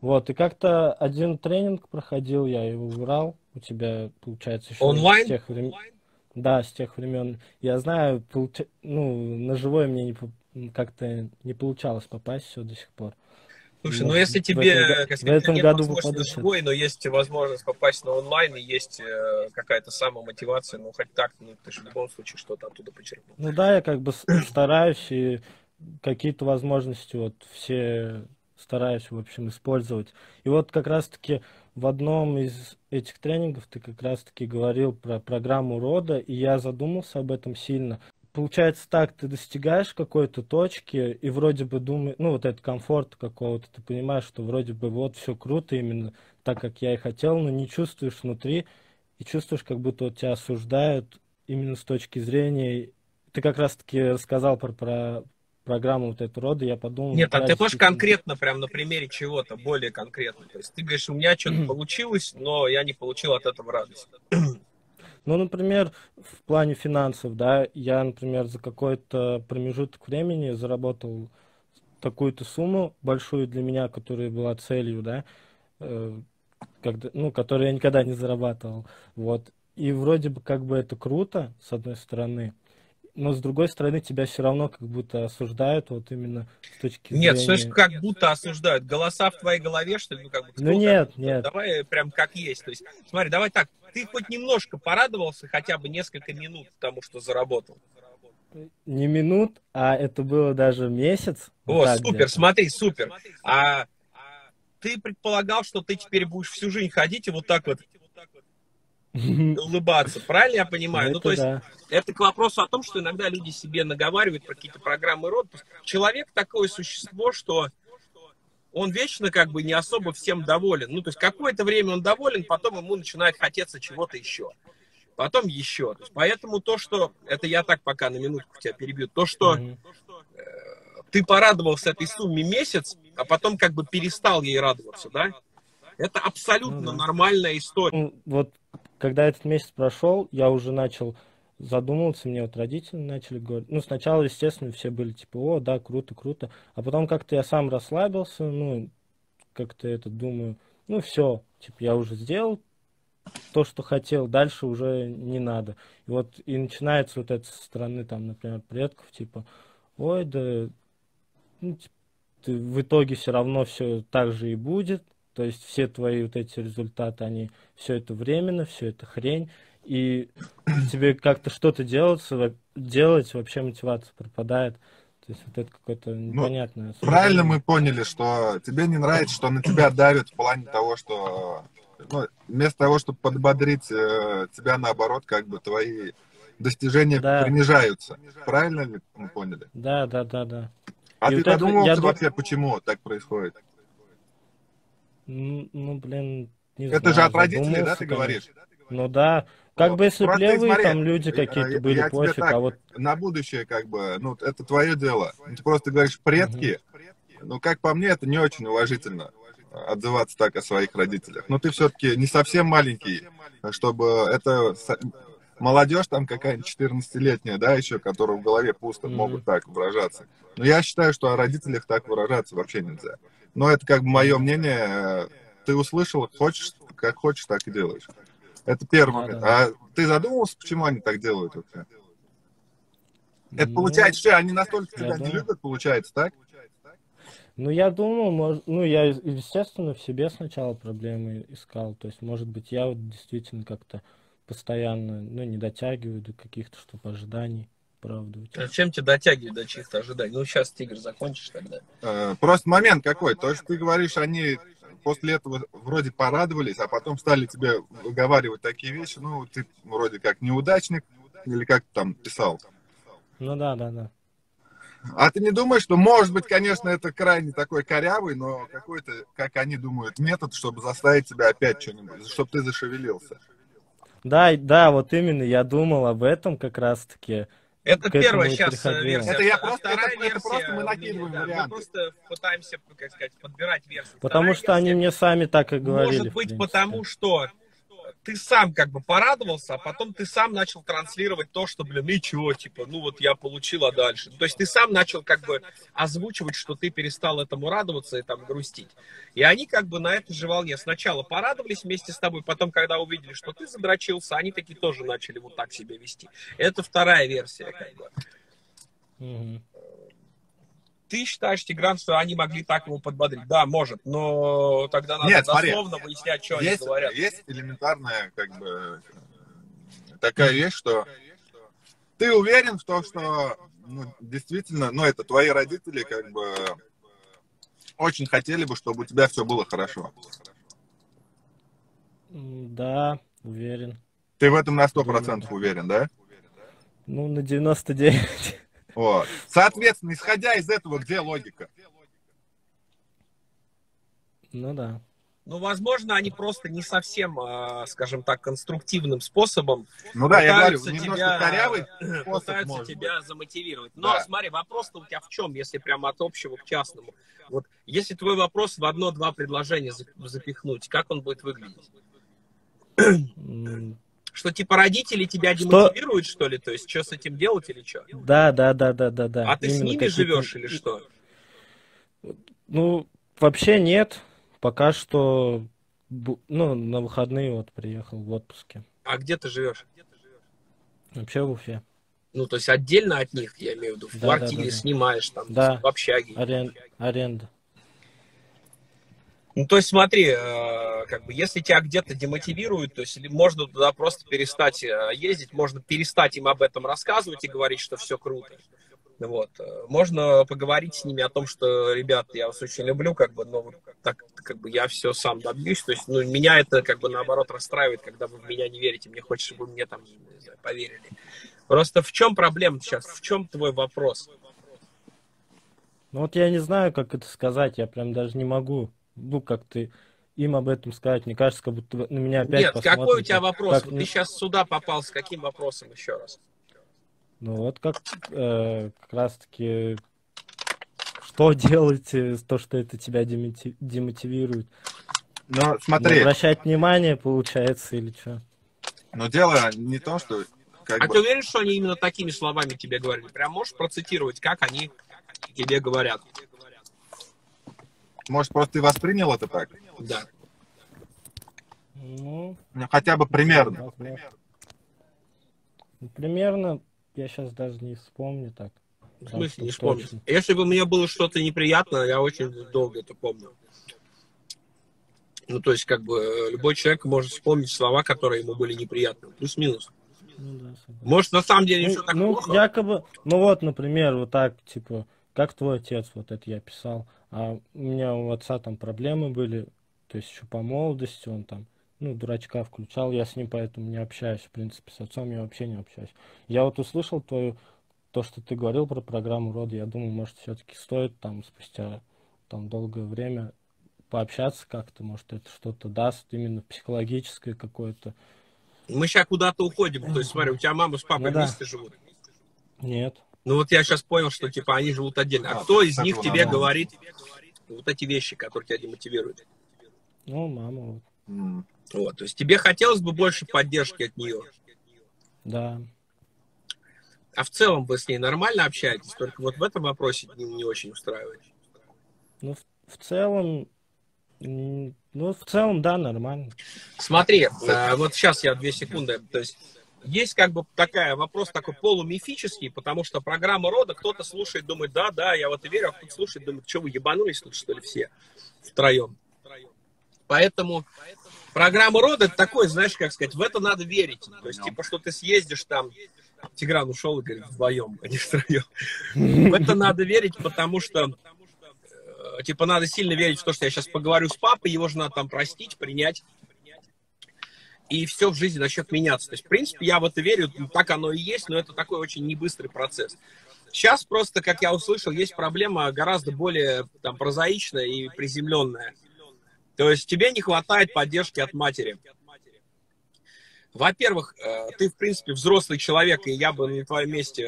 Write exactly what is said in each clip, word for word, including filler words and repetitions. Вот, и как-то один тренинг проходил, я его брал, у тебя, получается, еще онлайн? С тех времен. Да, с тех времен. Я знаю, получ... ну, на живое мне не... как-то не получалось попасть все до сих пор. Слушай, но, ну если тебе, как сказать, нет возможности на живой, но есть возможность попасть на онлайн, и есть э, какая-то самомотивация, ну хоть так, ну ты же в любом случае что-то оттуда почерпнул. Ну да, я как бы стараюсь, и какие-то возможности вот все стараюсь, в общем, использовать. И вот как раз-таки в одном из этих тренингов ты как раз-таки говорил про программу рода, и я задумался об этом сильно. Получается так, ты достигаешь какой-то точки и вроде бы думаешь, ну вот этот комфорт какого-то, ты понимаешь, что вроде бы вот все круто именно так, как я и хотел, но не чувствуешь внутри и чувствуешь, как будто вот тебя осуждают именно с точки зрения... Ты как раз-таки рассказал про, про программу вот эту рода, я подумал... Нет, а ты можешь конкретно, прям на примере чего-то, более конкретно. То есть ты говоришь, у меня что-то получилось, но я не получил от этого радости. Ну, например, в плане финансов, да, я, например, за какой-то промежуток времени заработал такую-то сумму большую для меня, которая была целью, да, э, когда, ну, которую я никогда не зарабатывал, вот. И вроде бы как бы это круто, с одной стороны, но с другой стороны тебя все равно как будто осуждают, вот именно с точки зрения... Нет, слышишь, как будто осуждают. Голоса в твоей голове, что ли? Ну, как бы, ну нет, нет. Давай прям как есть. То есть, смотри, давай так, ты хоть немножко порадовался, хотя бы несколько минут тому, что заработал? Не минут, а это было даже месяц. О, да, супер, смотри, супер. А ты предполагал, что ты теперь будешь всю жизнь ходить и вот так вот улыбаться, правильно я понимаю? Ну, то есть, да. Это к вопросу о том, что иногда люди себе наговаривают про какие-то программы рода. Человек такое существо, что он вечно как бы не особо всем доволен. Ну, то есть, какое-то время он доволен, потом ему начинает хотеться чего-то еще. Потом еще. То есть, поэтому то, что... Это я так пока на минутку тебя перебью. То, что mm-hmm. э, ты порадовался этой сумме месяц, а потом как бы перестал ей радоваться, да? Это абсолютно mm-hmm. нормальная история. Вот. Когда этот месяц прошел, я уже начал задумываться, мне вот родители начали говорить. Ну, сначала, естественно, все были типа, о, да, круто, круто. А потом как-то я сам расслабился, ну, как-то это думаю, ну, все, типа, я уже сделал то, что хотел, дальше уже не надо. И вот и начинается вот это со стороны, там, например, предков, типа, ой, да, ну, типа, ты, в итоге все равно все так же и будет. То есть все твои вот эти результаты, они все это временно, все это хрень. И тебе как-то что-то делается, делать, вообще мотивация пропадает. То есть вот это какое-то непонятное... Ну, правильно мы поняли, что тебе не нравится, что на тебя давят в плане того, что... Ну, вместо того, чтобы подбодрить тебя, наоборот, как бы твои достижения да. принижаются. Правильно мы поняли? Да, да, да, да. А и ты вот додумался это... вообще, почему так происходит? Ну, блин, не это знаю. Это же от родителей, да, ты говоришь? Ну да. Как ну, бы если левые смотри, там люди какие-то были, я пофиг, так, а вот... На будущее, как бы, ну, это твое дело. Ты просто говоришь предки, угу. ну, как по мне, это не очень уважительно отзываться так о своих родителях. Но ты все-таки не совсем маленький, чтобы это... Молодежь там какая-нибудь четырнадцатилетняя, да, еще, которая в голове пусто, угу. могут так выражаться. Но я считаю, что о родителях так выражаться вообще нельзя. Но это как бы мое мнение, ты услышал, хочешь, как хочешь, так и делаешь. Это первый момент. А ты задумывался, почему они так делают? Это ну, получается, что они настолько тебя думаю. не любят, получается, так? Ну, я думал, может, ну, я, естественно, в себе сначала проблемы искал. То есть, может быть, я вот действительно как-то постоянно, ну, не дотягиваю до каких-то, чтобы ожиданий. Правду. Зачем тебе дотягивать до чьих-то ожиданий? Ну, сейчас, Тигр, закончишь тогда. Э, просто момент какой. То, что ты говоришь, они после этого вроде порадовались, а потом стали тебе выговаривать такие вещи. Ну, ты вроде как неудачник, или как ты там писал. Ну, да, да, да. А ты не думаешь, что, может быть, конечно, это крайне такой корявый, но какой-то, как они думают, метод, чтобы заставить тебя опять что-нибудь, чтобы ты зашевелился? Да, да, вот именно я думал об этом как раз-таки. Это первая сейчас версия. Это, я просто, а это, версия, это просто мы накидываем да, варианты. Мы просто пытаемся, как сказать, подбирать версии. Потому вторая что версия, они мне сами так и говорили. Может быть, потому что ты сам как бы порадовался, а потом ты сам начал транслировать то, что, блин, и чего, типа, ну вот я получил, а дальше. То есть ты сам начал как бы озвучивать, что ты перестал этому радоваться и там грустить. И они как бы на этой же волне сначала порадовались вместе с тобой, потом, когда увидели, что ты задрочился, они такие тоже начали вот так себя вести. Это вторая версия как бы. Mm-hmm. Ты считаешь, Тигран, что они могли так его подбодрить? Да, может, но тогда надо Нет, дословно смотри, выяснять, что есть, они говорят. Есть элементарная как бы такая вещь, что ты уверен в том, что ну, действительно, ну это твои родители как бы очень хотели бы, чтобы у тебя все было хорошо. Да, уверен. Ты в этом на сто процентов уверен, да? Ну, на девяносто девять процентов. Вот. Соответственно, исходя из этого, где логика? Ну да. Ну, возможно, они просто не совсем, скажем так, конструктивным способом ну, да, пытаются, я говорю, тебя, корявый пытаются тебя замотивировать. Но да. Смотри, вопрос-то у тебя в чем, если прямо от общего к частному? Вот, если твой вопрос в одно-два предложения запихнуть, как он будет выглядеть? Что, типа, родители тебя демотивируют, что? что ли? То есть, что с этим делать или что? Да, да, да, да, да, да. А ты именно с ними живешь или что? Ну, вообще нет. Пока что, ну, на выходные вот приехал в отпуске. А где ты живешь? Вообще в Уфе. Ну, то есть, отдельно от них, я имею в виду, в да, квартире да, да, да. снимаешь, там, да. в общаге. Арен... Аренда. Ну, то есть, смотри, как бы, если тебя где-то демотивируют, то есть можно туда просто перестать ездить, можно перестать им об этом рассказывать и говорить, что все круто. Вот. Можно поговорить с ними о том, что, ребят, я вас очень люблю, как бы, но так, как бы, я все сам добьюсь. То есть, ну, меня это, как бы, наоборот, расстраивает, когда вы в меня не верите. Мне хочется, чтобы вы мне там, не знаю, поверили. Просто в чем проблема сейчас? В чем твой вопрос? Ну, вот я не знаю, как это сказать, я прям даже не могу. Ну, как ты им об этом сказать, мне кажется, как будто на меня опять Нет, какой у тебя вопрос? Как... Вот ты сейчас сюда попал, с каким вопросом еще раз? Ну, вот как, э, как раз-таки, что делать, то, что это тебя демотивирует? Ну, смотри. Обращать внимание, получается, или что? Но дело не то, что... Как а бы... ты уверен, что они именно такими словами тебе говорили? Прям можешь процитировать, как они тебе говорят? Может, просто ты воспринял это так? Да. Ну, хотя бы примерно. Да, да. Примерно, я сейчас даже не вспомню так. В смысле не вспомнишь? Если бы мне было что-то неприятно, я очень долго это помню. Ну, то есть, как бы, любой человек может вспомнить слова, которые ему были неприятны. Плюс-минус. Ну, да, может, на самом деле, ну, еще так ну, плохо? Якобы, ну, вот, например, вот так, типа, как твой отец, вот это я писал. А у меня у отца там проблемы были, то есть еще по молодости он там, ну, дурачка включал, я с ним поэтому не общаюсь, в принципе, с отцом я вообще не общаюсь. Я вот услышал твою, то, что ты говорил про программу рода, я думаю, может, все-таки стоит там спустя там долгое время пообщаться как-то, может, это что-то даст, именно психологическое какое-то. Мы сейчас куда-то уходим, то есть, смотри, у тебя мама с папой ну, да. вместе живут? Нет. Ну вот я сейчас понял, что типа они живут отдельно. А кто из них тебе говорит вот эти вещи, которые тебя демотивируют? Ну, мама. Вот, то есть тебе хотелось бы больше поддержки от нее? Да. А в целом вы с ней нормально общаетесь? Только вот в этом вопросе не очень устраивает? Ну, в, в целом... Ну, в целом, да, нормально. Смотри, вот сейчас я две секунды, то есть... Есть как бы такая, вопрос такой полумифический, потому что программа рода, кто-то слушает, думает, да, да, я вот и верю, а кто-то слушает, думает, что вы ебанулись тут, что ли, все втроем. Поэтому программа рода это такой, знаешь, как сказать, в это надо верить. То есть, типа, что ты съездишь там, Тигран ушел и говорит, вдвоем, а не втроем. В это надо верить, потому что, типа, надо сильно верить в то, что я сейчас поговорю с папой, его же надо там простить, принять. И все в жизни начнет меняться. То есть, в принципе, я в это верю, так оно и есть, но это такой очень небыстрый процесс. Сейчас просто, как я услышал, есть проблема гораздо более там, прозаичная и приземленная. То есть тебе не хватает поддержки от матери. Во-первых, ты, в принципе, взрослый человек, и я бы на твоем месте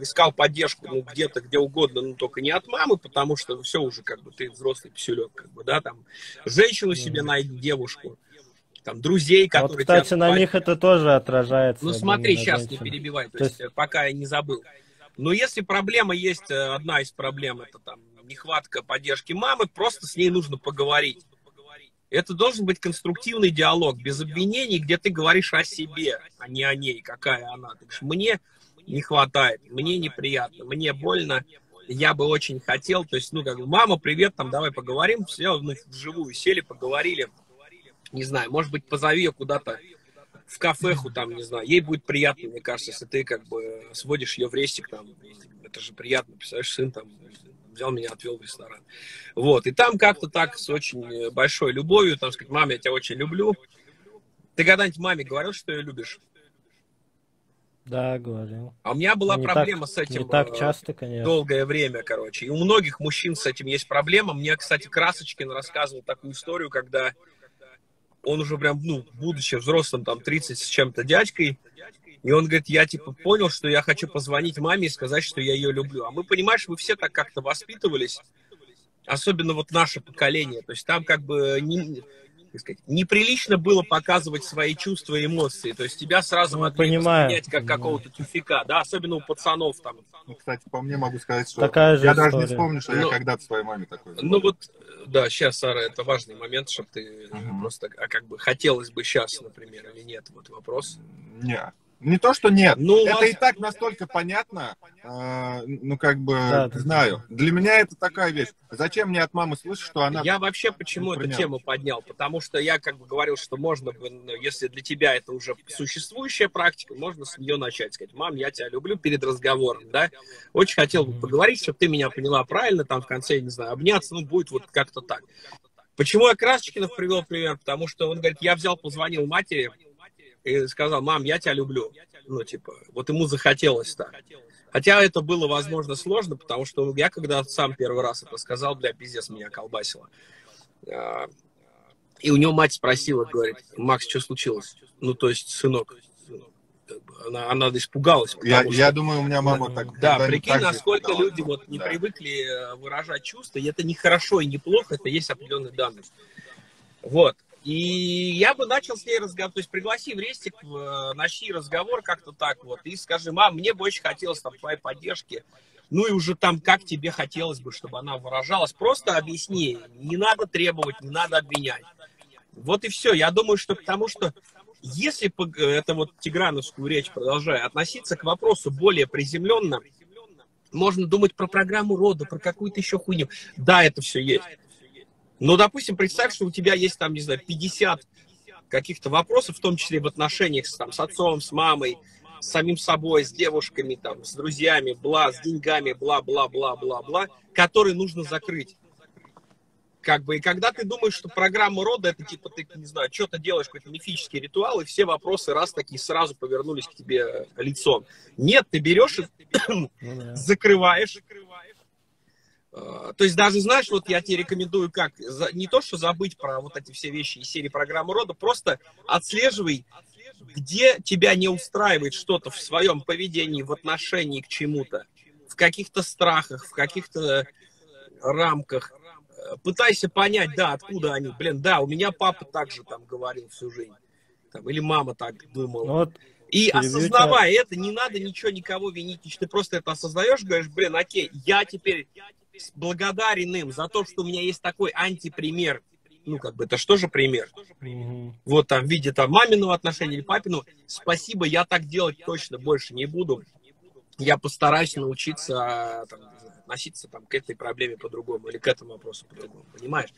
искал поддержку ну, где-то, где угодно, но только не от мамы, потому что все уже, как бы, ты взрослый писюлек, как бы, да, там, женщину себе найди, девушку. там, друзей, которые... Вот, кстати, тебя на них это тоже отражается. Ну, смотри, сейчас не перебивай, то, то есть, есть, пока я не забыл. Но если проблема есть, одна из проблем, это там нехватка поддержки мамы, просто с ней нужно поговорить. Это должен быть конструктивный диалог, без обвинений, где ты говоришь о себе, а не о ней, какая она. Ты говоришь, мне не хватает, мне неприятно, мне больно, я бы очень хотел. То есть, ну, как бы, мама, привет, там, давай поговорим. Все, ну, вживую сели, поговорили. Не знаю, может быть, позови ее куда-то в кафеху, там, не знаю. Ей будет приятно, мне кажется, если ты, как бы, сводишь ее в рестик, там, это же приятно, представляешь, сын, там, взял меня, отвел в ресторан. Вот, и там как-то так, с очень большой любовью, там, сказать, мам, я тебя очень люблю. Ты когда-нибудь маме говорил, что ее любишь? Да, говорил. А у меня была не проблема так, с этим не так часто, конечно. Долгое время, короче. И у многих мужчин с этим есть проблема. Мне, кстати, Красочкин рассказывал такую историю, когда он уже прям, ну, будучи взрослым, там, тридцать с чем-то дядькой, и он говорит, я, типа, понял, что я хочу позвонить маме и сказать, что я ее люблю. А мы, понимаешь, мы все так как-то воспитывались, особенно вот наше поколение. То есть там как бы... Не... Сказать, неприлично было показывать свои чувства и эмоции. То есть тебя сразу ну, могли воспринять как какого-то тюфика, да, особенно у пацанов там. Ну, кстати, по мне могу сказать, что такая я даже история. Не вспомню, что ну, я когда-то своей маме такой. Ну вот, да, сейчас, Сара, это важный момент, чтобы ты угу. просто, а как бы хотелось бы сейчас, например, или нет, вот вопрос. Нет. Не то, что нет. Ну, это вас... и так настолько понятно, э, ну, как бы, да, знаю. Да. Для меня это такая вещь. Зачем мне от мамы слышать, что она... Я вообще почему эту тему поднял? Потому что я, как бы, говорил, что можно, если для тебя это уже существующая практика, можно с нее начать. Сказать, мам, я тебя люблю перед разговором, да? Очень хотел бы поговорить, чтобы ты меня поняла правильно, там, в конце, не знаю, обняться, ну, будет вот как-то так. Почему я Красочкинов привел пример? Потому что он говорит, я взял, позвонил матери, и сказал, мам, я тебя люблю. Ну, типа, вот ему захотелось так. Хотя это было, возможно, сложно, потому что я, когда сам первый раз это сказал, бля, пиздец, меня колбасило. И у него мать спросила, говорит, Макс, что случилось? Ну, то есть, сынок, она, она испугалась. Я, что... я думаю, у меня мама да, так... Да, прикинь, так насколько испугалась. Люди вот не да. привыкли выражать чувства, и это не хорошо и не плохо, это есть определенные данные. Вот. И я бы начал с ней разговор, то есть пригласи в рестик, начни разговор как-то так вот, и скажи, мам, мне бы очень хотелось там твоей поддержки, ну и уже там, как тебе хотелось бы, чтобы она выражалась, просто объясни, не надо требовать, не надо обвинять. Вот и все, я думаю, что потому что, если, это вот тиграновскую речь продолжая, относиться к вопросу более приземленно, можно думать про программу рода, про какую-то еще хуйню, да, это все есть. Но, допустим, представь, что у тебя есть, там, не знаю, пятьдесят каких-то вопросов, в том числе в отношениях с, там, с отцом, с мамой, с самим собой, с девушками, там, с друзьями, бла, с деньгами, бла-бла-бла-бла-бла, которые нужно закрыть. Как бы, и когда ты думаешь, что программа рода, это типа ты, не знаю, что-то делаешь, какой-то мифический ритуал, и все вопросы раз такие сразу повернулись к тебе лицом. Нет, ты берешь и закрываешь. То есть даже, знаешь, вот я тебе рекомендую как, не то, что забыть про вот эти все вещи из серии программы рода, просто отслеживай, где тебя не устраивает что-то в своем поведении, в отношении к чему-то, в каких-то страхах, в каких-то рамках. Пытайся понять, да, откуда они. Блин, да, у меня папа также там говорил всю жизнь, там, или мама так думала. Вот. И осознавая это, не надо ничего никого винить, ты просто это осознаешь, говоришь, блин, окей, я теперь... благодарен им за то, что у меня есть такой антипример. Ну, как бы, это что же пример? Mm-hmm. Вот там, в виде там маминого отношения или папиного. Спасибо, я так делать точно больше не буду. Я постараюсь научиться там, относиться там, к этой проблеме по-другому или к этому вопросу по-другому, понимаешь?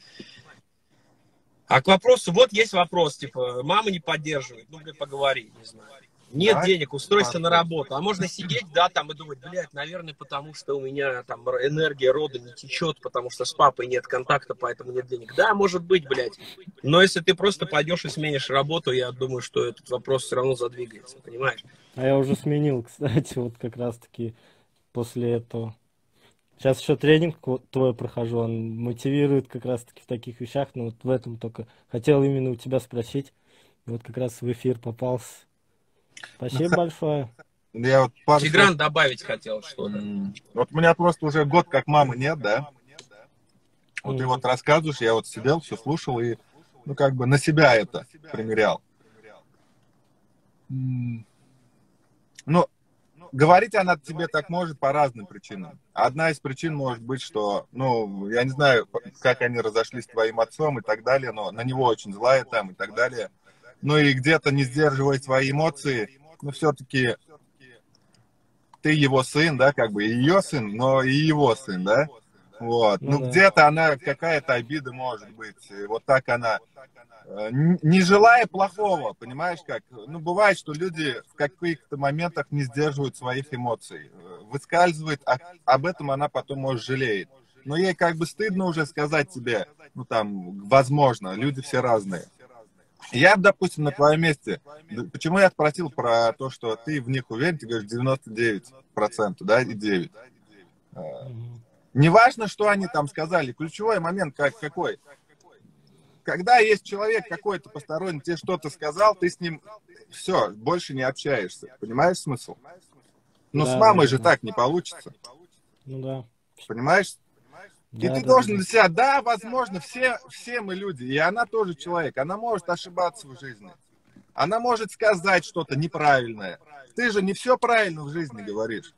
А к вопросу, вот есть вопрос, типа, мама не поддерживает, ну, поговори, не знаю. Нет да? денег, устройся на работу. А можно сидеть, да, там и думать, блядь, наверное, потому что у меня там энергия рода не течет, потому что с папой нет контакта, поэтому нет денег. Да, может быть, блядь. Но если ты просто пойдешь и сменишь работу, я думаю, что этот вопрос все равно задвигается, понимаешь? А я уже сменил, кстати, вот как раз-таки после этого. Сейчас еще тренинг твой прохожу, он мотивирует как раз-таки в таких вещах, но вот в этом только хотел именно у тебя спросить. Вот как раз в эфир попался. Спасибо ну, большое. Я вот пару Тигран слов... добавить хотел что-то. Вот у меня просто уже год как мамы нет, да? Вот mm-hmm. ты вот рассказываешь, я вот сидел, все слушал, и ну, как бы на себя это примерял. Ну, говорить она тебе так может по разным причинам. Одна из причин может быть, что, ну, я не знаю, как они разошлись с твоим отцом и так далее, но на него очень злая там и так далее. Ну и где-то не сдерживая свои эмоции, но все-таки ты его сын, да, как бы и ее сын, но и его сын, да? Вот. Ну, ну да. Где-то она, какая-то обида может быть, вот так она, не желая плохого, понимаешь как? Ну, бывает, что люди в каких-то моментах не сдерживают своих эмоций, выскальзывают, а об этом она потом, может, жалеет. Но ей как бы стыдно уже сказать тебе, ну, там, возможно, люди все разные. Я, допустим, на твоем месте, почему я спросил про то, что ты в них уверен, ты говоришь девяносто девять процентов, да, и девять процентов. Неважно, что они там сказали, ключевой момент как, какой. Когда есть человек какой-то посторонний, тебе что-то сказал, ты с ним все, больше не общаешься. Понимаешь смысл? Ну, да, с мамой да, же да. так не получится. Ну, да. Понимаешь? Да, и ты да, должен для себя, да, возможно, все, все мы люди, и она тоже человек, она может ошибаться в жизни. Она может сказать что-то неправильное. Ты же не все правильно в жизни говоришь.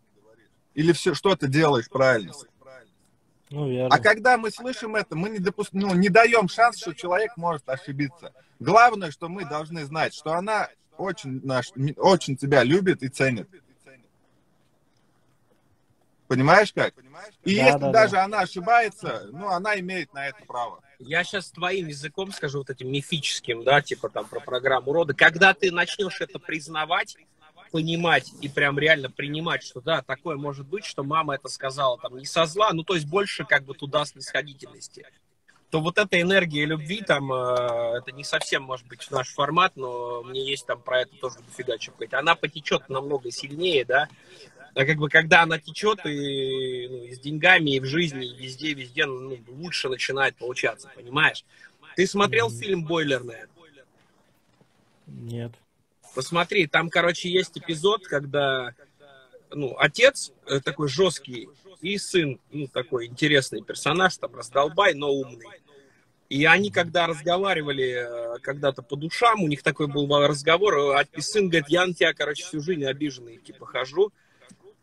Или все, что-то делаешь правильно. Ну, верно. А когда мы слышим это, мы не, допуск... ну, не даем шанс, что человек может ошибиться. Главное, что мы должны знать, что она очень, наш... очень тебя любит и ценит. Понимаешь как? И да, если да, даже да. она ошибается, ну, она имеет на это право. Я сейчас твоим языком скажу, вот этим мифическим, да, типа там про программу рода. Когда ты начнешь это признавать, понимать и прям реально принимать, что да, такое может быть, что мама это сказала там не со зла, ну, то есть больше как бы туда снисходительности, то вот эта энергия любви там, э, это не совсем может быть наш формат, но мне есть там про это тоже дофига чего говорить, она потечет намного сильнее, да, а как бы когда она течет и, ну, и с деньгами, и в жизни, и везде, везде, ну, лучше начинает получаться, понимаешь? Ты смотрел mm-hmm. фильм «Бойлерная»? Нет. Посмотри, там, короче, есть эпизод, когда, ну, отец такой жесткий и сын, ну, такой интересный персонаж, там, раздолбай, но умный. И они, когда разговаривали когда-то по душам, у них такой был разговор, и сын говорит, я на тебя, короче, всю жизнь обиженный, типа, хожу,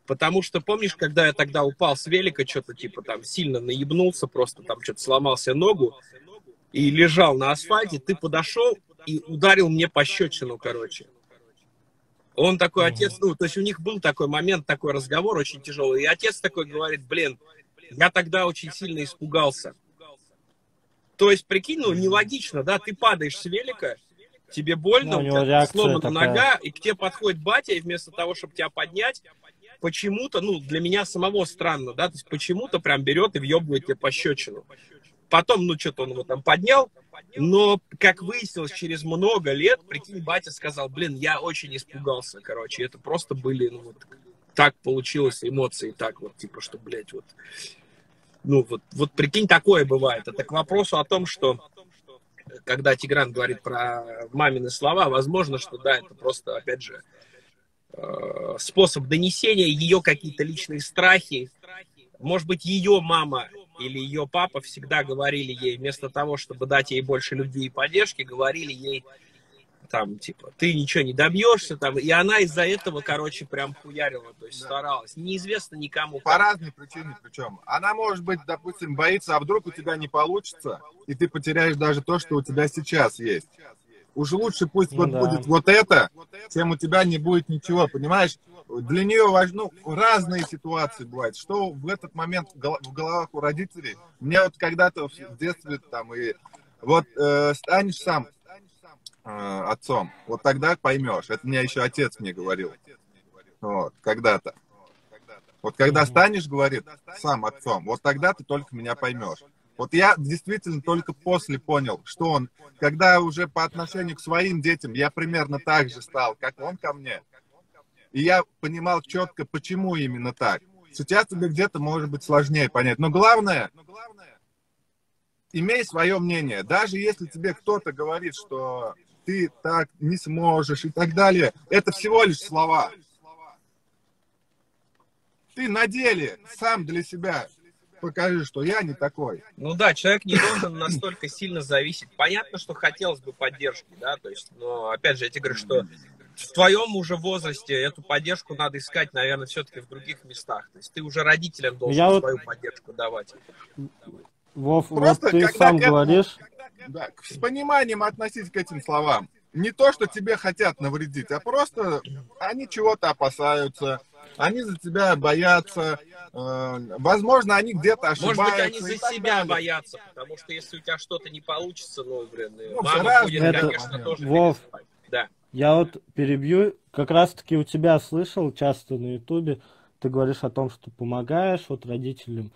потому что, помнишь, когда я тогда упал с велика, что-то, типа, там, сильно наебнулся, просто там что-то сломался ногу и лежал на асфальте, ты подошел и ударил мне пощечину, короче. Он такой, отец, ну, то есть у них был такой момент, такой разговор очень тяжелый, и отец такой говорит, блин, я тогда очень сильно испугался. То есть, прикинь, ну, нелогично, да, ты падаешь с велика, тебе больно, ну, у тебя сломана такая нога, и к тебе подходит батя, и вместо того, чтобы тебя поднять, почему-то, ну, для меня самого странно, да, то есть почему-то прям берет и въебывает тебе пощечину. Потом, ну, что-то он его там поднял, но, как выяснилось, через много лет, прикинь, батя сказал, блин, я очень испугался, короче, это просто были, ну, вот, так получилось, эмоции, так вот, типа, что, блядь, вот, ну, вот, вот, прикинь, такое бывает. Это к вопросу о том, что, когда Тигран говорит про мамины слова, возможно, что, да, это просто, опять же, способ донесения, ее какие-то личные страхи, может быть, ее мама или ее папа всегда говорили ей, вместо того, чтобы дать ей больше любви и поддержки, говорили ей, там, типа, ты ничего не добьешься, там, и она из-за этого, короче, прям хуярила, то есть да. старалась. Неизвестно никому. По разной причине причем. Она, может быть, допустим, боится, а вдруг у тебя не получится, и ты потеряешь даже то, что у тебя сейчас есть. Уже лучше пусть ну, вот да. будет вот это, чем у тебя не будет ничего, понимаешь? Для нее важно, ну, разные ситуации бывают. Что в этот момент в головах у родителей? Мне вот когда-то в детстве там и вот э, станешь сам э, отцом, вот тогда поймешь. Это мне еще отец мне говорил. Вот, когда-то. Вот когда станешь, говорит, сам отцом, вот тогда ты только меня поймешь. Вот я действительно только после понял, что он, когда уже по отношению к своим детям, я примерно так же стал, как он ко мне. И я понимал четко, почему именно так. Сейчас тебе где-то может быть сложнее понять. Но главное, имей свое мнение. Даже если тебе кто-то говорит, что ты так не сможешь и так далее, это всего лишь слова. Ты на деле сам для себя покажи, что я не такой. Ну да, человек не должен настолько сильно зависеть. Понятно, что хотелось бы поддержки, да, то есть, но опять же, я тебе говорю, что в твоем уже возрасте эту поддержку надо искать, наверное, все-таки в других местах. То есть ты уже родителям должен я свою вот... поддержку давать. Вов, просто вот ты сам к... говоришь. Да, с пониманием относись к этим словам. Не то, что тебе хотят навредить, а просто они чего-то опасаются, они за тебя боятся, э, возможно, они где-то ошибаются. Может быть, они за себя далее. боятся, потому что если у тебя что-то не получится, ну, блин, ну, мама будет, это... конечно, тоже Вов, да. Я вот перебью, как раз-таки у тебя слышал часто на ютубе, ты говоришь о том, что помогаешь вот родителям,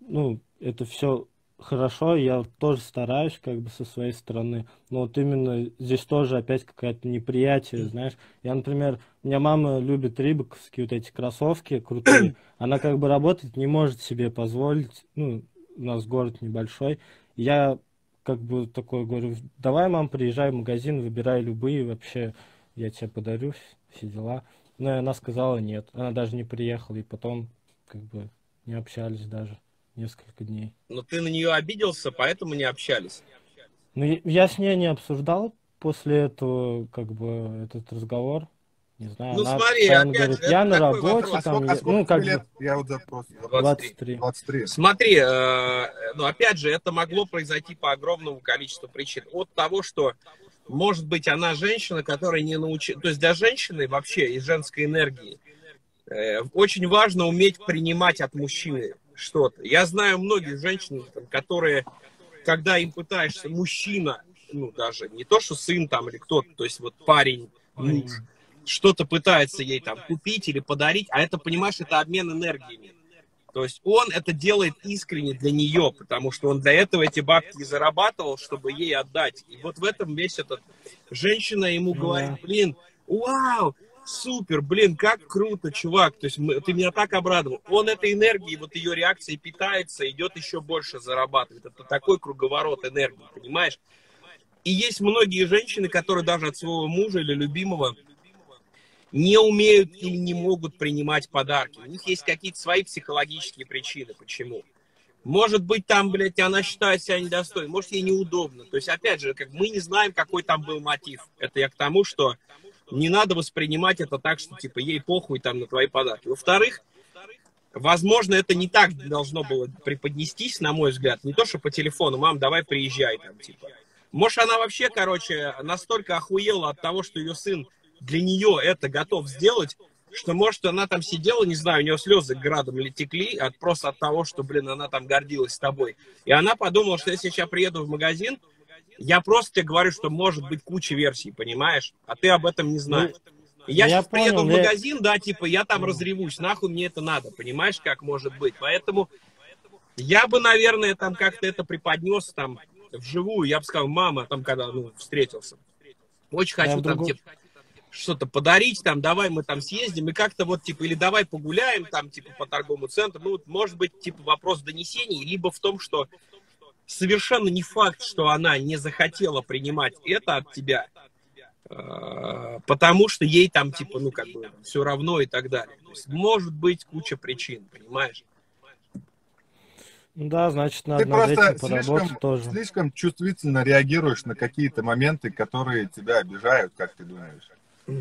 ну, это все... Хорошо, я тоже стараюсь как бы со своей стороны, но вот именно здесь тоже опять какая-то неприятие, знаешь. Я, например, у меня мама любит рибаковские вот эти кроссовки крутые, она как бы работать не может себе позволить, ну, у нас город небольшой. Я как бы такой говорю, давай, мам, приезжай в магазин, выбирай любые вообще, я тебе подарю, все дела. Но она сказала нет, она даже не приехала, и потом как бы не общались даже несколько дней. Но ты на нее обиделся, поэтому не общались. Ну, я, я с ней не обсуждал после этого, как бы, этот разговор. Не знаю, ну, она, смотри, опять, говорит, я на работе, а там, а ну, как лет? Бы... Я вот запрос. двадцать три. двадцать три. двадцать три. Смотри, э, ну, опять же, это могло произойти по огромному количеству причин. От того, что, может быть, она женщина, которая не научилась... То есть для женщины вообще из женской энергии э, очень важно уметь принимать от мужчины что-то. Я знаю многих женщин, которые, когда им пытаешься, мужчина, ну, даже не то, что сын там или кто-то, то есть вот парень, муж, что-то пытается ей там купить или подарить, а это, понимаешь, это обмен энергиями. То есть он это делает искренне для нее, потому что он для этого эти бабки и зарабатывал, чтобы ей отдать. И вот в этом весь этот... Женщина ему говорит, блин, вау, супер, блин, как круто, чувак, то есть мы, ты меня так обрадовал. Он этой энергией, вот ее реакцией питается, идет еще больше зарабатывать. Это такой круговорот энергии, понимаешь? И есть многие женщины, которые даже от своего мужа или любимого не умеют или не могут принимать подарки. У них есть какие-то свои психологические причины, почему. Может быть, там, блядь, она считает себя недостойной, может, ей неудобно. То есть, опять же, как мы не знаем, какой там был мотив. Это я к тому, что не надо воспринимать это так, что, типа, ей похуй там на твои подарки. Во-вторых, возможно, это не так должно было преподнестись, на мой взгляд. Не то, что по телефону, мам, давай приезжай там, типа. Может, она вообще, короче, настолько охуела от того, что ее сын для нее это готов сделать, что, может, она там сидела, не знаю, у нее слезы градом текли от, просто от того, что, блин, она там гордилась тобой. И она подумала, что если я сейчас приеду в магазин, я просто тебе говорю, что может быть куча версий, понимаешь? А ты об этом не знаешь. Ну, я, я сейчас понял, приеду в магазин, я... да, типа, я там разревусь, нахуй мне это надо, понимаешь, как может быть? Поэтому я бы, наверное, там как-то это преподнес там вживую, я бы сказал, мама, там, когда, ну, встретился, очень хочу я там, типа, что-то подарить, там, давай мы там съездим, и как-то вот, типа, или давай погуляем там, типа, по торговому центру. Ну, вот, может быть, типа, вопрос донесений, либо в том, что совершенно не факт, что она не захотела принимать это от тебя, потому что ей там, типа, ну, как бы, все равно и так далее. То есть, может быть, куча причин, понимаешь? Да, значит, надо над этим поработать тоже. Ты просто слишком чувствительно реагируешь на какие-то моменты, которые тебя обижают, как ты думаешь.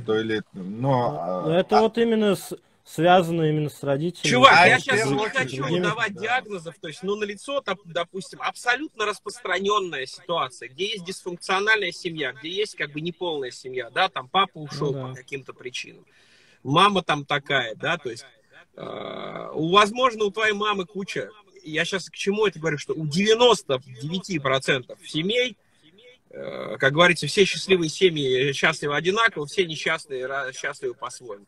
То или, но, это а... вот именно... С... связано именно с родителями. Чувак, я сейчас не хочу давать диагнозов, то есть, ну, налицо, допустим, абсолютно распространенная ситуация, где есть дисфункциональная семья, где есть как бы неполная семья, да, там папа ушел ну, да. по каким-то причинам, мама там такая, да, то есть, э, возможно, у твоей мамы куча, я сейчас к чему это говорю, что у девяноста девяти процентов семей, э, как говорится, все счастливые семьи счастливы одинаково, все несчастные счастливы по-своему.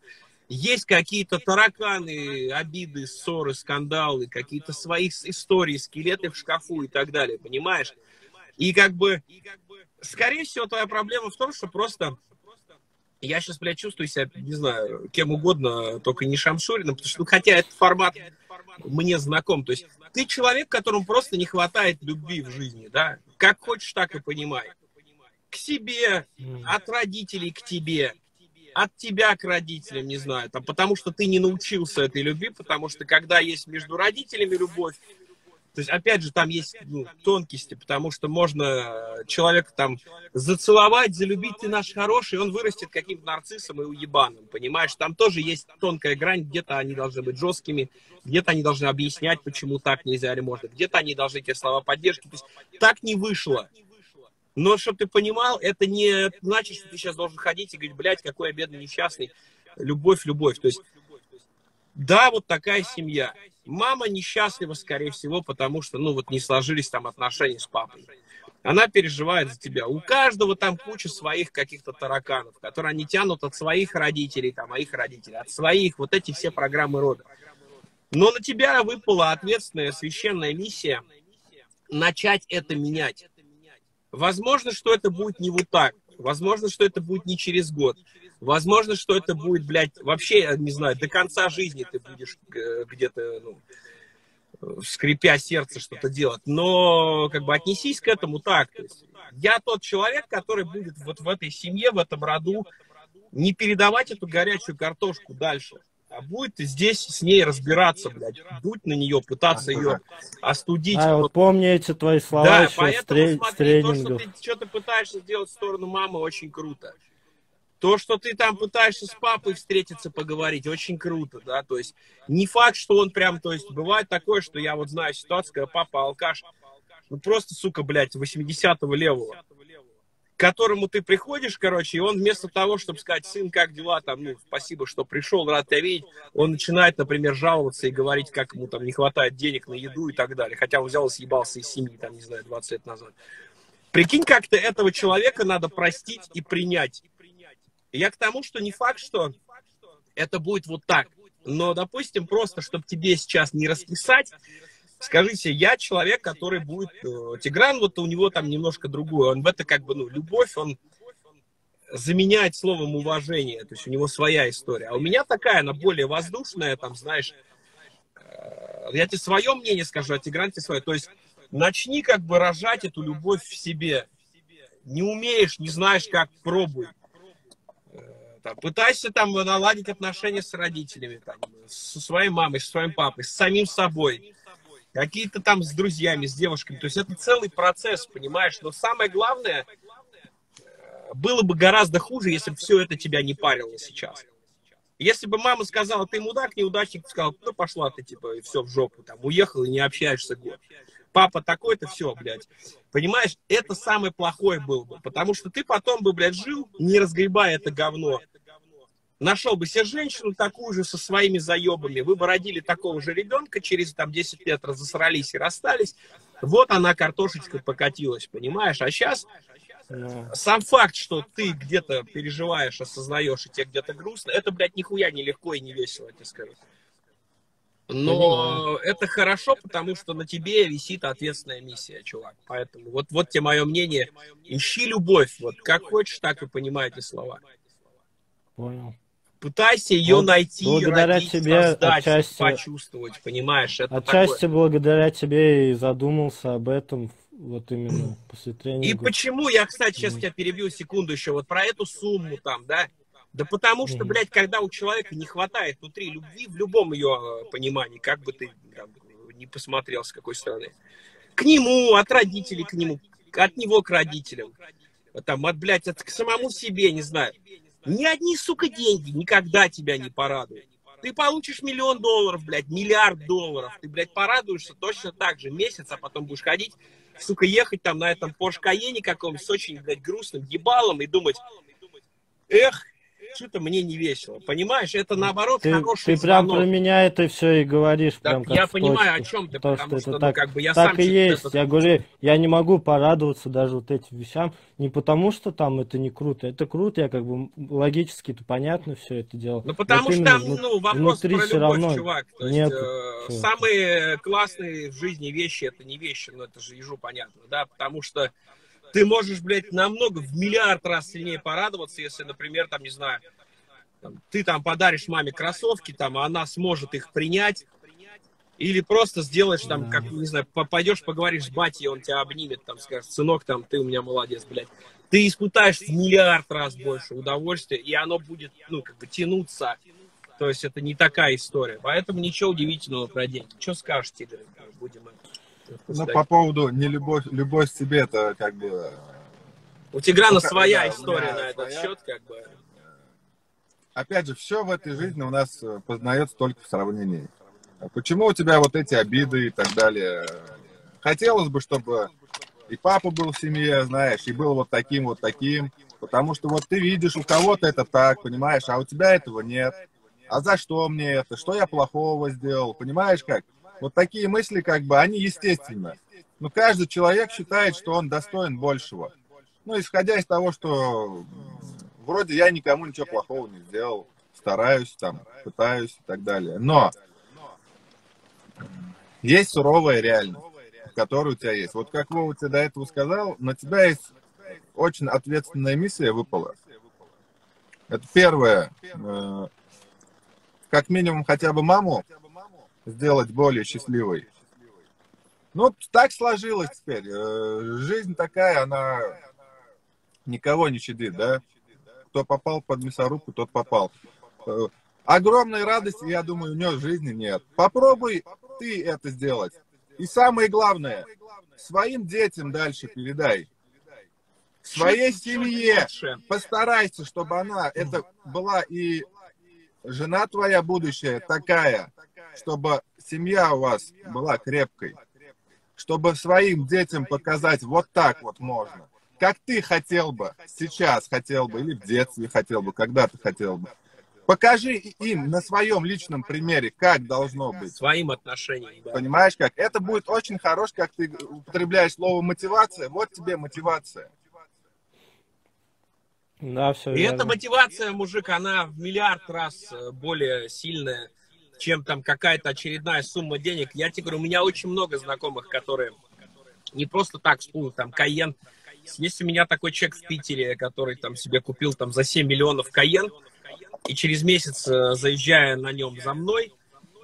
Есть какие-то тараканы, обиды, ссоры, скандалы, какие-то свои истории, скелеты в шкафу и так далее, понимаешь? И как бы, скорее всего, твоя проблема в том, что просто я сейчас, блядь, чувствую себя, не знаю, кем угодно, только не Шамшуриным, потому что, ну, хотя этот формат мне знаком, то есть ты человек, которому просто не хватает любви в жизни, да? Как хочешь, так и понимай. К себе, от родителей к тебе. От тебя к родителям, не знаю, там, потому что ты не научился этой любви, потому что когда есть между родителями любовь, То есть, опять же, там есть ну, тонкости, потому что можно человека там зацеловать, залюбить, ты наш хороший, он вырастет каким-то нарциссом и уебаном, понимаешь? Там тоже есть тонкая грань, где-то они должны быть жесткими, где-то они должны объяснять, почему так нельзя или можно, где-то они должны тебе слова поддержки. То есть, так не вышло. Но, чтобы ты понимал, это не значит, что ты сейчас должен ходить и говорить, блядь, какой я бедный, несчастный. Любовь, любовь. То есть, да, вот такая семья. Мама несчастлива, скорее всего, потому что, ну, вот не сложились там отношения с папой. Она переживает за тебя. У каждого там куча своих каких-то тараканов, которые они тянут от своих родителей, там, а их родителей, от своих, вот эти все программы рода. Но на тебя выпала ответственная, священная миссия начать это менять. Возможно, что это будет не вот так. Возможно, что это будет не через год. Возможно, что это будет, блядь, вообще, я не знаю, до конца жизни ты будешь где-то, ну, скрипя сердце, что-то делать. Но, как бы, отнесись к этому так. То есть, я тот человек, который будет вот в этой семье, в этом роду, не передавать эту горячую картошку дальше, а будет здесь с ней разбираться, блядь, дуть на нее, пытаться а, ее остудить. А, вот помни эти твои слова, да, еще поэтому смотри, то, что ты что-то пытаешься сделать в сторону мамы, очень круто. То, что ты там пытаешься с папой встретиться, поговорить, очень круто, да, то есть не факт, что он прям, то есть бывает такое, что я вот знаю ситуацию, когда папа алкаш, ну просто, сука, блядь, восьмидесятого левого, к которому ты приходишь, короче, и он вместо того, чтобы сказать, сын, как дела, там, ну, спасибо, что пришел, рад тебя видеть, он начинает, например, жаловаться и говорить, как ему там не хватает денег на еду и так далее, хотя он взял и съебался из семьи, там, не знаю, двадцать лет назад. Прикинь, как-то этого человека надо простить и принять. Я к тому, что не факт, что это будет вот так, но, допустим, просто, чтобы тебе сейчас не расписать, скажите, я человек, который будет... Тигран, вот у него там немножко другое. Он в это как бы, ну, любовь, он заменяет словом уважение. То есть у него своя история. А у меня такая, она более воздушная, там, знаешь... Я тебе свое мнение скажу, а Тигран тебе свое. То есть начни как бы рожать эту любовь в себе. Не умеешь, не знаешь, как, пробуй. Там, пытайся там наладить отношения с родителями, там, со своей мамой, со своим папой, с самим собой. Какие-то там с друзьями, с девушками. То есть это целый процесс, понимаешь? Но самое главное, было бы гораздо хуже, если бы все это тебя не парило сейчас. Если бы мама сказала, ты мудак, неудачник, сказал, ну пошла ты, типа, и все в жопу, там, уехал и не общаешься год. Папа такой-то, все, блядь. Понимаешь, это самое плохое было бы. Потому что ты потом бы, блядь, жил, не разгребая это говно. Нашел бы себе женщину такую же со своими заебами, вы бы родили такого же ребенка, через там десять лет разосрались и расстались, вот она картошечка покатилась, понимаешь? А сейчас yeah. сам факт, что ты где-то переживаешь, осознаешь, и тебе где-то грустно, это, блядь, нихуя не легко и не весело, я тебе скажу. Но yeah. это хорошо, потому что на тебе висит ответственная миссия, чувак. Поэтому вот, вот тебе мое мнение, ищи любовь, вот как хочешь, так и понимаете слова. Понял. Пытайся ее вот, найти, благодаря родить, тебе, создать, отчасти, почувствовать, понимаешь? Это отчасти такое. Благодаря тебе и задумался об этом вот именно после тренинга. И почему, я, кстати, сейчас тебя перебью секунду еще, вот про эту сумму там, да? Да потому что, блядь, когда у человека не хватает внутри любви, в любом ее понимании, как бы ты там, не посмотрел, с какой стороны, к нему, от родителей к нему, от него к родителям, там, от, блядь, от, к самому себе, не знаю. Ни одни, сука, деньги никогда тебя не порадуют. Ты получишь миллион долларов, блядь, миллиард долларов. Ты, блядь, порадуешься точно так же месяц, а потом будешь ходить, сука, ехать там на этом Porsche Cayenne каком-нибудь с очень, блядь, грустным ебалом и думать, эх, что-то мне не весело. Понимаешь, это наоборот ты, хороший Ты звонок. Прям про меня это все и говоришь. Да, прям как я понимаю, точку, о чем ты, то, потому что, что так, ну, как бы я так сам... Так и есть. Этот... Я говорю, я не могу порадоваться даже вот этим вещам. Не потому что там это не круто. Это круто, я как бы логически-то понятно все это дело. Ну потому что там, ну, вопрос про любовь, равно чувак. То есть, нету, э, самые классные в жизни вещи, это не вещи, но это же ежу понятно, да, потому что ты можешь, блядь, намного, в миллиард раз сильнее порадоваться, если, например, там, не знаю, там, ты там подаришь маме кроссовки, там, а она сможет их принять, или просто сделаешь, там, как, не знаю, пойдешь, поговоришь с батей, он тебя обнимет, там, скажет, сынок, там, ты у меня молодец, блядь. Ты испытаешь в миллиард раз больше удовольствия, и оно будет, ну, как бы тянуться. То есть это не такая история. Поэтому ничего удивительного про деньги. Что скажешь, Тигр? Будем это... Ну, по поводу нелюбовь, любовь к себе, это как бы... У Тиграна ну, своя да, история на этот своя... счет, как бы. Опять же, все в этой жизни у нас познается только в сравнении. Почему у тебя вот эти обиды и так далее? Хотелось бы, чтобы и папа был в семье, знаешь, и был вот таким, вот таким. Потому что вот ты видишь, у кого-то это так, понимаешь, а у тебя этого нет. А за что мне это? Что я плохого сделал? Понимаешь как? Вот такие мысли, как бы, они естественны. Но каждый человек считает, что он достоин большего. Ну, исходя из того, что вроде я никому ничего плохого не сделал, стараюсь, там, пытаюсь и так далее. Но есть суровая реальность, которая у тебя есть. Вот как Вова тебе до этого сказал, на тебя есть очень ответственная миссия выпала. Это первое. Э, как минимум хотя бы маму сделать более счастливой. Ну, так сложилось теперь. Э, жизнь такая, она никого не щадит, да? Кто попал под мясорубку, тот попал. Э, огромной радости, я думаю, у нее в жизни нет. Попробуй ты это сделать. И самое главное, своим детям дальше передай. Своей семье постарайся, чтобы она, это была и жена твоя будущая такая, чтобы семья у вас была крепкой, чтобы своим детям показать, вот так вот можно, как ты хотел бы, сейчас хотел бы, или в детстве хотел бы, когда ты хотел бы. Покажи им на своем личном примере, как должно быть. Своим отношением. Да. Понимаешь, как? Это будет очень хорош, как ты употребляешь слово мотивация, вот тебе мотивация. Да, все и верно. Эта мотивация, мужик, она в миллиард раз более сильная, чем там какая-то очередная сумма денег. Я тебе говорю, у меня очень много знакомых, которые не просто так вспомнят, там, Кайен. Есть у меня такой человек в Питере, который там себе купил там за семь миллионов Кайен, и через месяц, заезжая на нем за мной,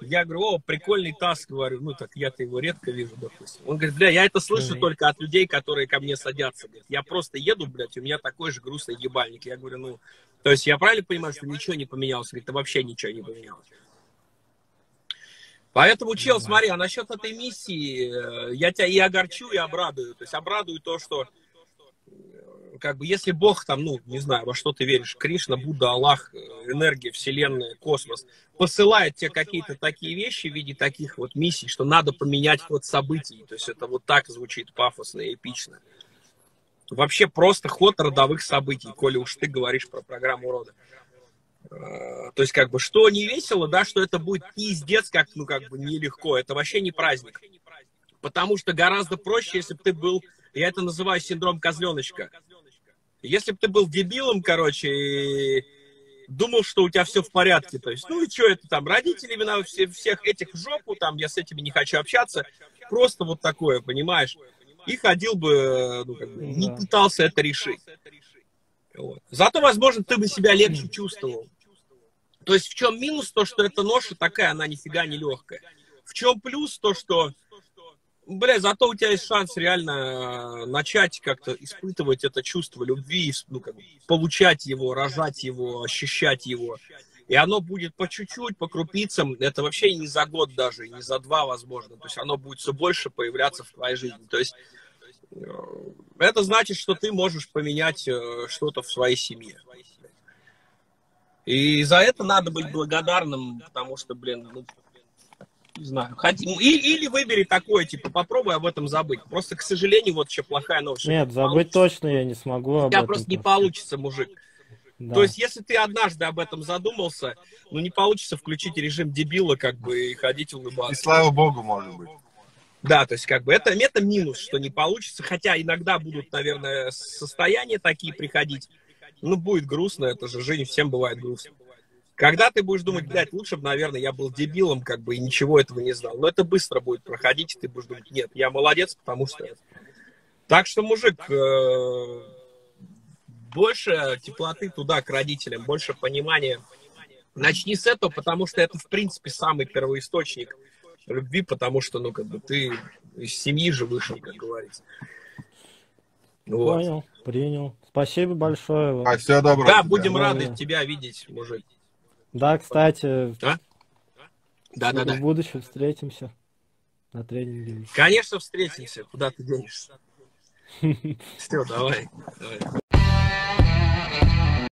я говорю, о, прикольный таз, говорю, ну, так я-то его редко вижу, допустим. Он говорит, бля, я это слышу mm-hmm. только от людей, которые ко мне садятся. Говорит, я просто еду, блядь, у меня такой же грустный ебальник. Я говорю, ну, то есть я правильно понимаю, что ничего не поменялось? Говорит, да вообще ничего не поменялось. Поэтому, чел, mm-hmm. смотри, а насчет этой миссии, я тебя и огорчу, и обрадую. То есть обрадую то, что, как бы, если Бог там, ну, не знаю, во что ты веришь, Кришна, Будда, Аллах, энергия, вселенная, космос, посылает тебе какие-то такие вещи в виде таких вот миссий, что надо поменять ход событий. То есть это вот так звучит пафосно и эпично. Вообще просто ход родовых событий, коли уж ты говоришь про программу рода. То есть как бы, что не весело, да, что это будет пиздец, как, ну, как бы нелегко, это вообще не праздник. Потому что гораздо проще, если бы ты был, я это называю синдром козленочка. Если бы ты был дебилом, короче, и думал, что у тебя все в порядке, то есть, ну и что это там, родители виноваты, все, всех этих в жопу, там, я с этими не хочу общаться, просто вот такое, понимаешь, и ходил бы, ну, как бы, не пытался это решить. Вот. Зато, возможно, ты бы себя легче чувствовал. То есть в чем минус то, что эта ноша такая, она нифига не легкая. В чем плюс то, что... Бля, зато у тебя есть шанс реально начать как-то испытывать это чувство любви, ну, как бы, получать его, рожать его, ощущать его. И оно будет по чуть-чуть, по крупицам. Это вообще не за год даже, не за два, возможно. То есть оно будет все больше появляться в твоей жизни. То есть это значит, что ты можешь поменять что-то в своей семье. И за это надо быть благодарным, потому что, блин, ну... Не знаю. Или выбери такое, типа, попробуй об этом забыть. Просто, к сожалению, вот еще плохая новость. Нет, забыть точно я не смогу. У тебя просто не получится, мужик. Да. То есть, если ты однажды об этом задумался, ну, не получится включить режим дебила, как бы, и ходить улыбаться. И слава богу, может быть. Да, то есть, как бы, это, это минус, что не получится. Хотя иногда будут, наверное, состояния такие приходить. Ну, будет грустно, это же жизнь, всем бывает грустно. Когда ты будешь думать, блядь, лучше бы, наверное, я был дебилом, как бы, и ничего этого не знал. Но это быстро будет проходить, и ты будешь думать, нет, я молодец, потому что... Так что, мужик, э-э- больше теплоты туда, к родителям, больше понимания. Начни с этого, потому что это, в принципе, самый первоисточник любви, потому что, ну, как бы, ты из семьи же вышел, как говорится. Вот. Понял, принял. Спасибо большое. А, всего доброго. Да, будем рады да, тебя видеть, мужик. Да, кстати, а? Да, да, в да. будущем встретимся. на тренинге. Конечно, встретимся. Куда ты денешься? Все, давай.